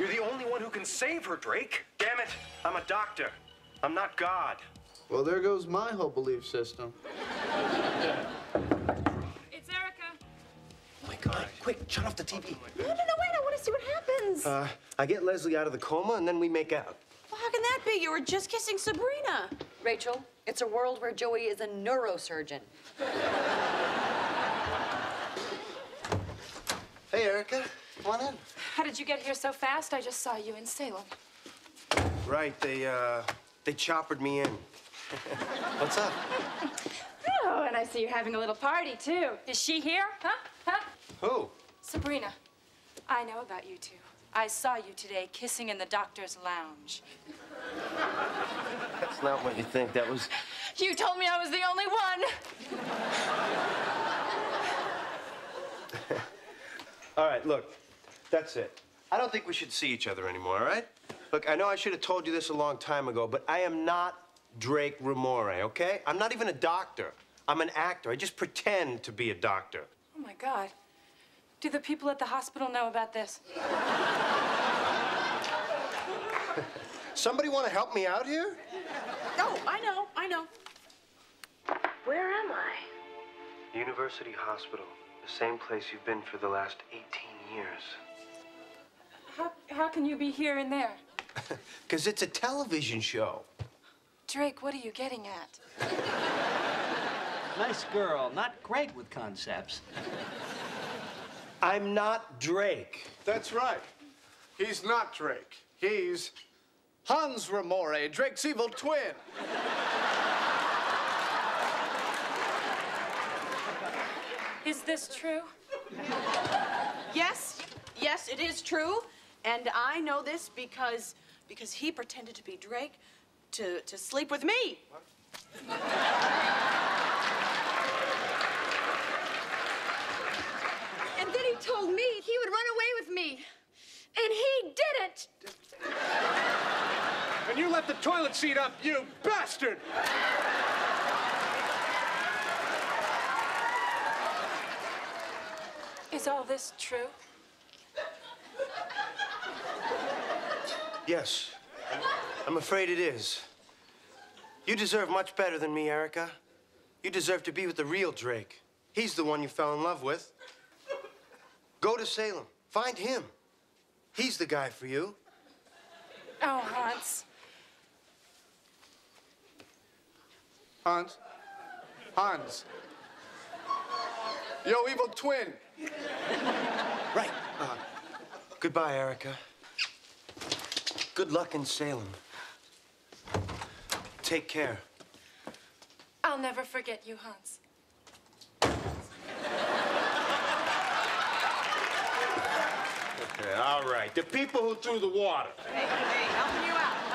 You're the only one who can save her, Drake. Damn it, I'm a doctor. I'm not God. Well, there goes my whole belief system. It's Erica. Oh, my God. Quick, shut off the TV. No, no, no, wait. I want to see what happens. I get Leslie out of the coma, and then we make out. Well, how can that be? You were just kissing Sabrina. Rachel, it's a world where Joey is a neurosurgeon. Hey, Erica. Come on in. How did you get here so fast? I just saw you in Salem. Right. They choppered me in. What's up? Oh, and I see you're having a little party, too. Is she here? Huh? Who? Sabrina. I know about you two. I saw you today kissing in the doctor's lounge. That's not what you think. That was... You told me I was the only one. All right, look. That's it. I don't think we should see each other anymore, all right? Look, I know I should have told you this a long time ago, but I am not Drake Ramoray, okay? I'm not even a doctor. I'm an actor. I just pretend to be a doctor. Oh, my God. Do the people at the hospital know about this? Somebody want to help me out here? Oh, I know. Where am I? University Hospital. The same place you've been for the last 18 years. How can you be here and there? Because it's a television show. Drake, what are you getting at? Nice girl, not great with concepts. I'm not Drake. That's right. He's not Drake. He's Hans Ramoray, Drake's evil twin. Is this true? Yes. Yes, it is true. And I know this because he pretended to be Drake to sleep with me. What? And then he told me he would run away with me. And he didn't. And you left the toilet seat up, you bastard! Is all this true? Yes, I'm afraid it is. You deserve much better than me, Erica. You deserve to be with the real Drake. He's the one you fell in love with. Go to Salem. Find him. He's the guy for you. Oh, Hans. Hans? Hans. Yo, evil twin. Right. Goodbye, Erica. Good luck in Salem. Take care. I'll never forget you, Hans. Okay, all right. The people who threw the water. Hey, helping you out.